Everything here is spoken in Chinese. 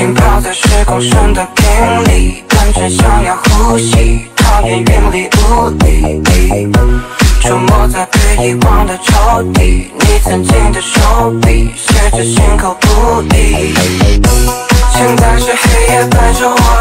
浸泡在时光深的瓶里，感觉想要呼吸，讨厌云里雾里，出没在被遗忘的抽屉。你曾经的手臂，写着心口不离。现在是黑夜伴着我。